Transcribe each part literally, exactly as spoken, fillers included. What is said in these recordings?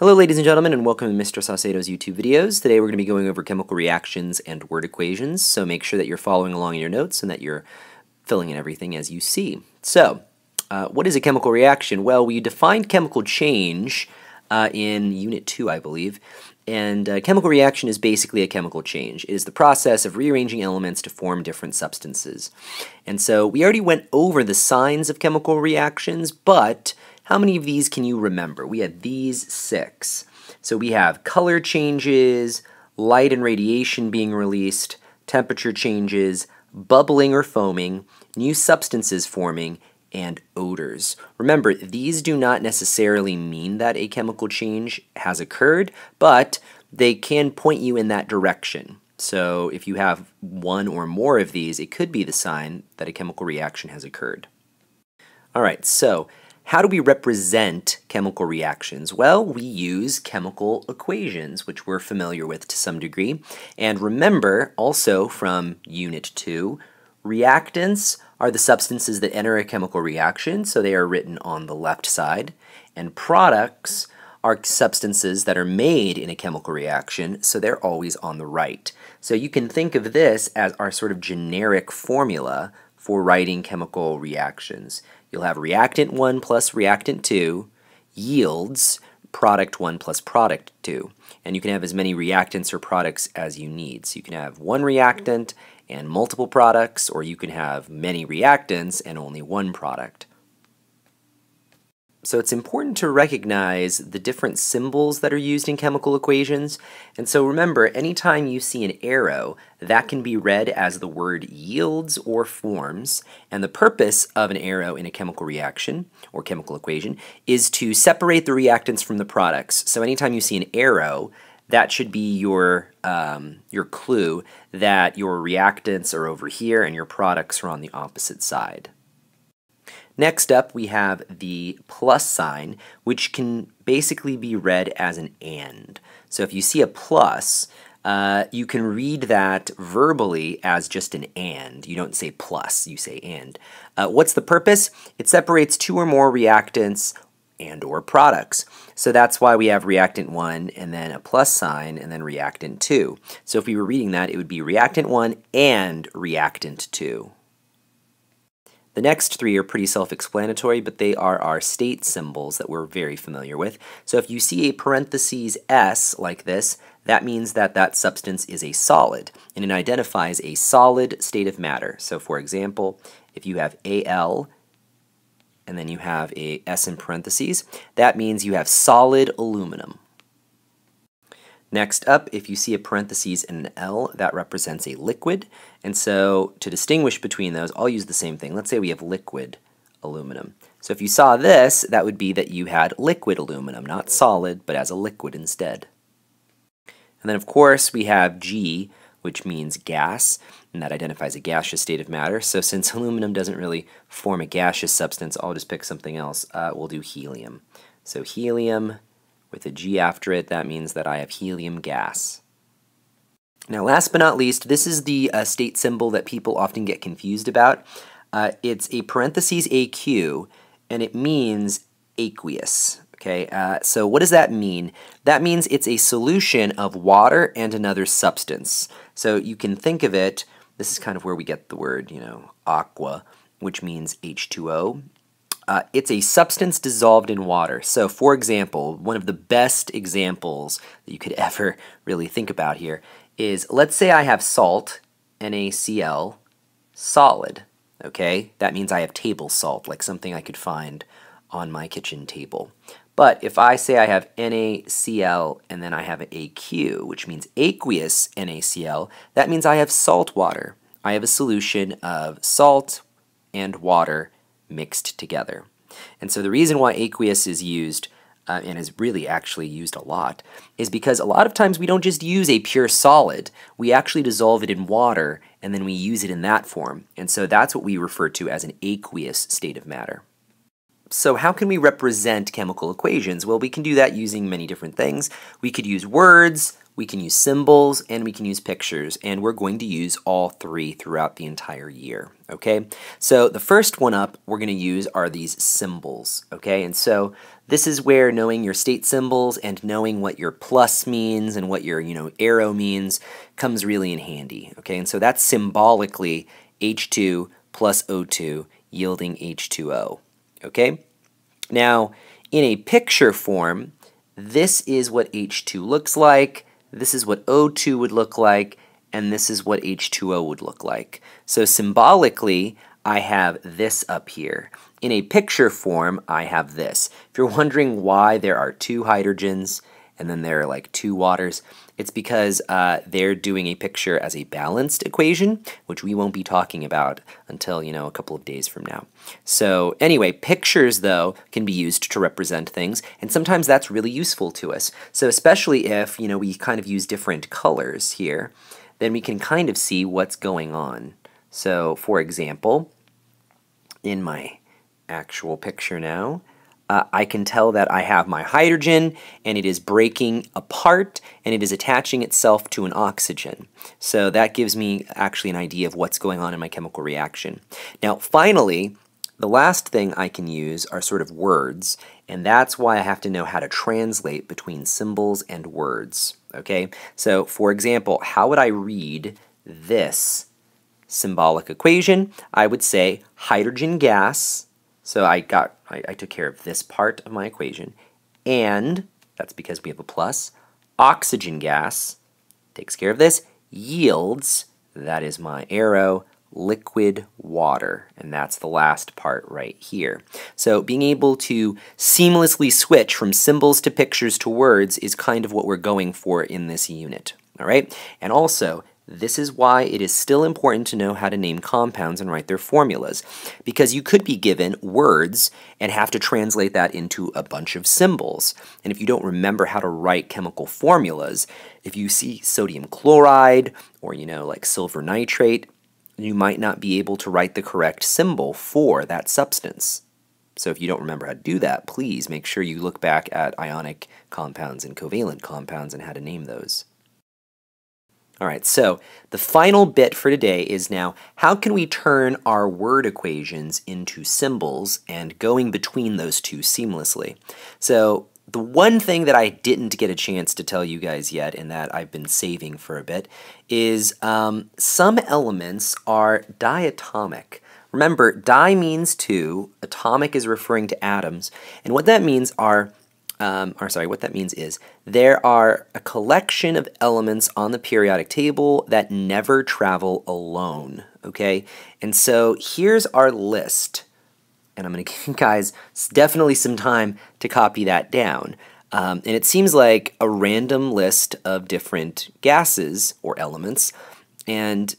Hello ladies and gentlemen, and welcome to Mister Saucedo's YouTube videos. Today we're going to be going over chemical reactions and word equations, so make sure that you're following along in your notes and that you're filling in everything as you see. So, uh, what is a chemical reaction? Well, we defined chemical change uh, in Unit two, I believe, and uh, chemical reaction is basically a chemical change. It is the process of rearranging elements to form different substances. And so, we already went over the signs of chemical reactions, but how many of these can you remember? We had these six. So we have color changes, light and radiation being released, temperature changes, bubbling or foaming, new substances forming, and odors. Remember, these do not necessarily mean that a chemical change has occurred, but they can point you in that direction. So if you have one or more of these, it could be the sign that a chemical reaction has occurred. All right, so how do we represent chemical reactions? Well, we use chemical equations, which we're familiar with to some degree. And remember, also from Unit two, reactants are the substances that enter a chemical reaction, so they are written on the left side. And products are substances that are made in a chemical reaction, so they're always on the right. So you can think of this as our sort of generic formula for writing chemical reactions. You'll have reactant one plus reactant two yields product one plus product two. And you can have as many reactants or products as you need. So you can have one reactant and multiple products, or you can have many reactants and only one product. So it's important to recognize the different symbols that are used in chemical equations. And so remember, anytime you see an arrow, that can be read as the word yields or forms. And the purpose of an arrow in a chemical reaction or chemical equation is to separate the reactants from the products. So anytime you see an arrow, that should be your, um, your clue that your reactants are over here and your products are on the opposite side. Next up, we have the plus sign, which can basically be read as an and. So if you see a plus, uh, you can read that verbally as just an and. You don't say plus, you say and. Uh, what's the purpose? It separates two or more reactants and or products. So that's why we have reactant one and then a plus sign and then reactant two. So if we were reading that, it would be reactant one and reactant two. The next three are pretty self-explanatory, but they are our state symbols that we're very familiar with. So if you see a parentheses S like this, that means that that substance is a solid, and it identifies a solid state of matter. So for example, if you have Al, and then you have a S in parentheses, that means you have solid aluminum. Next up, if you see a parentheses and an L, that represents a liquid. And so to distinguish between those, I'll use the same thing. Let's say we have liquid aluminum. So if you saw this, that would be that you had liquid aluminum, not solid, but as a liquid instead. And then of course we have G, which means gas, and that identifies a gaseous state of matter. So since aluminum doesn't really form a gaseous substance, I'll just pick something else. Uh, we'll do helium. So helium with a G after it, that means that I have helium gas. Now last but not least, this is the uh, state symbol that people often get confused about. Uh, it's a parentheses A Q, and it means aqueous. Okay, uh, so what does that mean? That means it's a solution of water and another substance. So you can think of it, this is kind of where we get the word, you know, aqua, which means H two O. Uh, it's a substance dissolved in water. So for example, one of the best examples that you could ever really think about here is, let's say I have salt, N A C L, solid, okay? That means I have table salt, like something I could find on my kitchen table. But if I say I have N A C L and then I have an A Q, which means aqueous N A C L, that means I have salt water. I have a solution of salt and water mixed together. And so the reason why aqueous is used, uh, and is really actually used a lot, is because a lot of times we don't just use a pure solid, we actually dissolve it in water and then we use it in that form. And so that's what we refer to as an aqueous state of matter. So how can we represent chemical equations? Well, we can do that using many different things. We could use words, we can use symbols, and we can use pictures, and we're going to use all three throughout the entire year, okay? So the first one up we're going to use are these symbols, okay? And so this is where knowing your state symbols and knowing what your plus means and what your, you know, arrow means comes really in handy, okay? And so that's symbolically H two plus O two yielding H two O, okay? Now, in a picture form, this is what H two looks like. This is what O two would look like, and this is what H two O would look like. So symbolically, I have this up here. In a picture form, I have this. If you're wondering why there are two hydrogens and then there are like two waters, it's because uh, they're doing a picture as a balanced equation, which we won't be talking about until, you know, a couple of days from now. So anyway, pictures, though, can be used to represent things, and sometimes that's really useful to us. So especially if, you know, we kind of use different colors here, then we can kind of see what's going on. So, for example, in my actual picture now, Uh, I can tell that I have my hydrogen, and it is breaking apart, and it is attaching itself to an oxygen. So that gives me actually an idea of what's going on in my chemical reaction. Now, finally, the last thing I can use are sort of words, and that's why I have to know how to translate between symbols and words, okay? So, for example, how would I read this symbolic equation? I would say hydrogen gas. So I got, I, I took care of this part of my equation, and that's because we have a plus. Oxygen gas takes care of this, yields, that is my arrow, liquid water, and that's the last part right here. So being able to seamlessly switch from symbols to pictures to words is kind of what we're going for in this unit, all right? And also, this is why it is still important to know how to name compounds and write their formulas, because you could be given words and have to translate that into a bunch of symbols. And if you don't remember how to write chemical formulas, if you see sodium chloride or, you know, like silver nitrate, you might not be able to write the correct symbol for that substance. So if you don't remember how to do that, please make sure you look back at ionic compounds and covalent compounds and how to name those. All right, so the final bit for today is now, how can we turn our word equations into symbols and going between those two seamlessly? So the one thing that I didn't get a chance to tell you guys yet, and that I've been saving for a bit, is um, some elements are diatomic. Remember, di means two, atomic is referring to atoms, and what that means are Um, or sorry, what that means is there are a collection of elements on the periodic table that never travel alone, okay? And so here's our list, and I'm going to give you guys definitely some time to copy that down. Um, and it seems like a random list of different gases or elements, and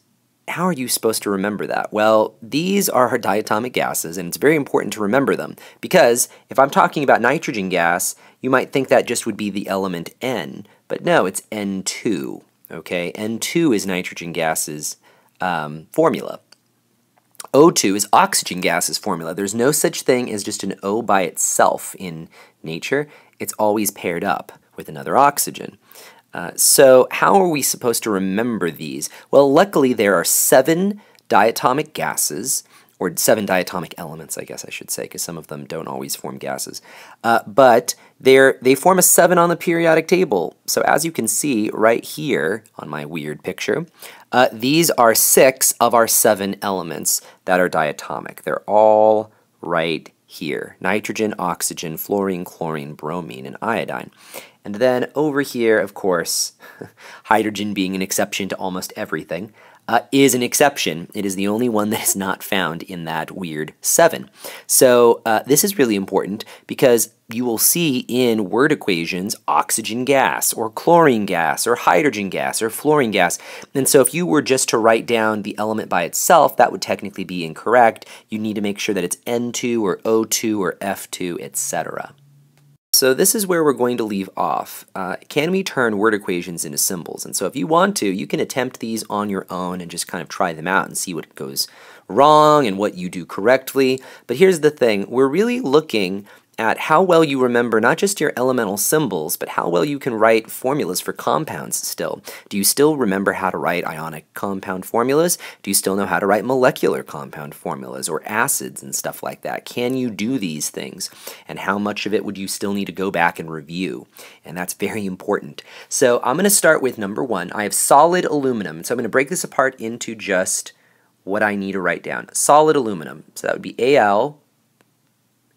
how are you supposed to remember that? Well, these are our diatomic gases, and it's very important to remember them, because if I'm talking about nitrogen gas, you might think that just would be the element N, but no, it's N two, okay? N two is nitrogen gas's um, formula. O two is oxygen gas's formula. There's no such thing as just an O by itself in nature. It's always paired up with another oxygen. Uh, so how are we supposed to remember these? Well, luckily there are seven diatomic gases, or seven diatomic elements, I guess I should say, because some of them don't always form gases. Uh, but they're, they form a seven on the periodic table. So as you can see right here on my weird picture, uh, these are six of our seven elements that are diatomic. They're all right here. Nitrogen, oxygen, fluorine, chlorine, bromine, and iodine. And then over here, of course, hydrogen being an exception to almost everything, uh, is an exception. It is the only one that is not found in that weird seven. So uh, this is really important because you will see in word equations oxygen gas or chlorine gas or hydrogen gas or fluorine gas. And so if you were just to write down the element by itself, that would technically be incorrect. You need to make sure that it's N two or O two or F two, et cetera. So this is where we're going to leave off. Uh, can we turn word equations into symbols? And so if you want to, you can attempt these on your own and just kind of try them out and see what goes wrong and what you do correctly. But here's the thing, we're really looking at how well you remember not just your elemental symbols, but how well you can write formulas for compounds still. Do you still remember how to write ionic compound formulas? Do you still know how to write molecular compound formulas or acids and stuff like that? Can you do these things? And how much of it would you still need to go back and review? And that's very important. So I'm going to start with number one. I have solid aluminum. So I'm going to break this apart into just what I need to write down. Solid aluminum. So that would be Al,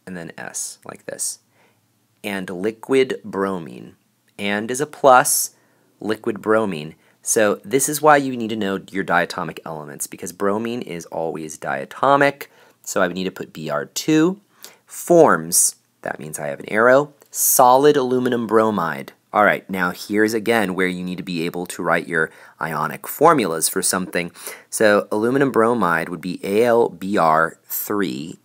and then S, like this. And liquid bromine. And is a plus, liquid bromine. So this is why you need to know your diatomic elements, because bromine is always diatomic, so I would need to put B r two. Forms, that means I have an arrow. Solid aluminum bromide. All right, now here's again where you need to be able to write your ionic formulas for something. So aluminum bromide would be A l B r three,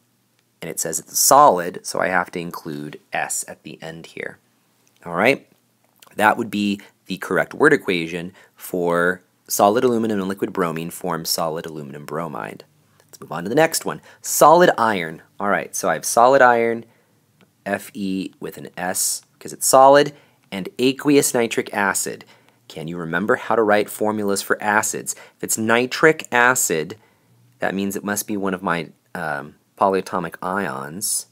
and it says it's solid, so I have to include S at the end here. All right, that would be the correct word equation for solid aluminum and liquid bromine form solid aluminum bromide. Let's move on to the next one. Solid iron. All right, so I have solid iron, Fe with an S because it's solid, and aqueous nitric acid. Can you remember how to write formulas for acids? If it's nitric acid, that means it must be one of my um, polyatomic ions,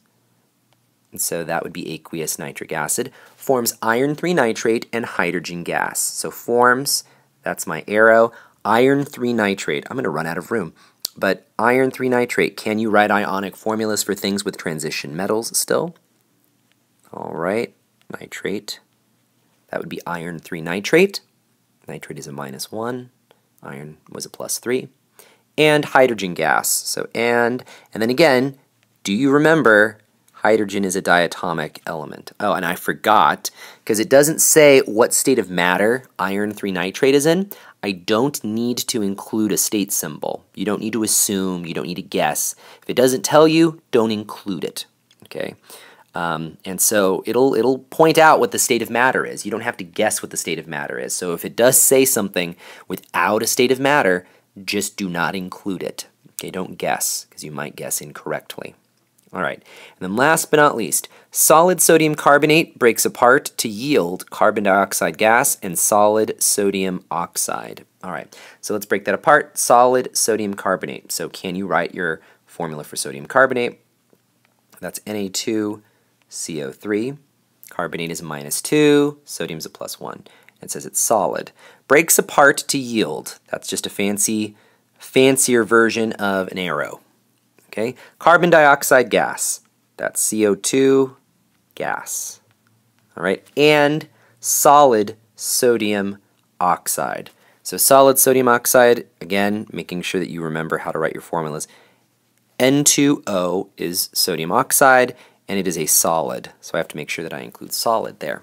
and so that would be aqueous nitric acid. Forms iron three nitrate and hydrogen gas. So forms, that's my arrow, iron three nitrate. I'm going to run out of room, but iron three nitrate, can you write ionic formulas for things with transition metals still? All right, nitrate, that would be iron three nitrate. Nitrate is a minus one, iron was a plus three. And hydrogen gas, so and, and then again, do you remember hydrogen is a diatomic element? Oh, and I forgot, because it doesn't say what state of matter iron three nitrate is in. I don't need to include a state symbol. You don't need to assume, you don't need to guess. If it doesn't tell you, don't include it, okay? Um, and so it'll, it'll point out what the state of matter is. You don't have to guess what the state of matter is. So if it does say something without a state of matter, just do not include it. Okay, don't guess, because you might guess incorrectly. All right, and then last but not least, solid sodium carbonate breaks apart to yield carbon dioxide gas and solid sodium oxide. All right, so let's break that apart. Solid sodium carbonate. So can you write your formula for sodium carbonate? That's N A two C O three. Carbonate is a minus two, sodium's a plus one. It says it's solid. Breaks apart to yield. That's just a fancy, fancier version of an arrow. Okay? Carbon dioxide gas. That's C O two gas. All right? And solid sodium oxide. So solid sodium oxide, again, making sure that you remember how to write your formulas. N two O is sodium oxide, and it is a solid. So I have to make sure that I include solid there.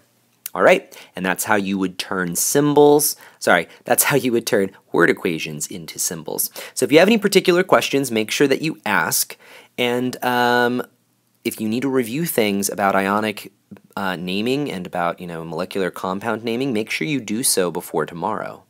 All right, and that's how you would turn symbols, sorry, that's how you would turn word equations into symbols. So if you have any particular questions, make sure that you ask. And um, if you need to review things about ionic uh, naming and about, you know, molecular compound naming, make sure you do so before tomorrow.